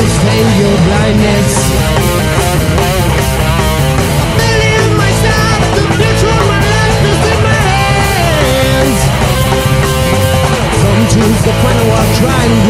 understand your blindness. A million ways out, the future of my life is in my hands. Some choose the final while trying to